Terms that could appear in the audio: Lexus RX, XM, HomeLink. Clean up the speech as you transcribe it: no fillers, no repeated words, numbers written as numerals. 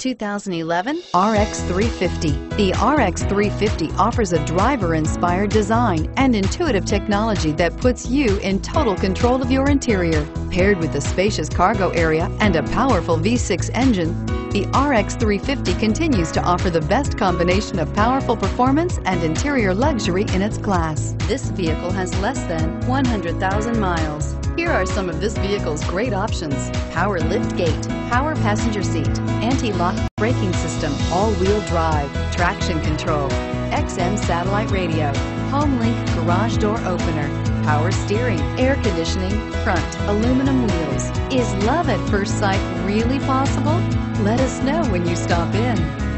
2011 RX 350. The RX 350 offers a driver-inspired design and intuitive technology that puts you in total control of your interior. Paired with a spacious cargo area and a powerful V6 engine, the RX 350 continues to offer the best combination of powerful performance and interior luxury in its class. This vehicle has less than 100,000 miles. Here are some of this vehicle's great options: power lift gate, power passenger seat, anti-lock braking system, all-wheel drive, traction control, XM satellite radio, HomeLink garage door opener, power steering, air conditioning, front aluminum wheels. Is love at first sight really possible? Let us know when you stop in.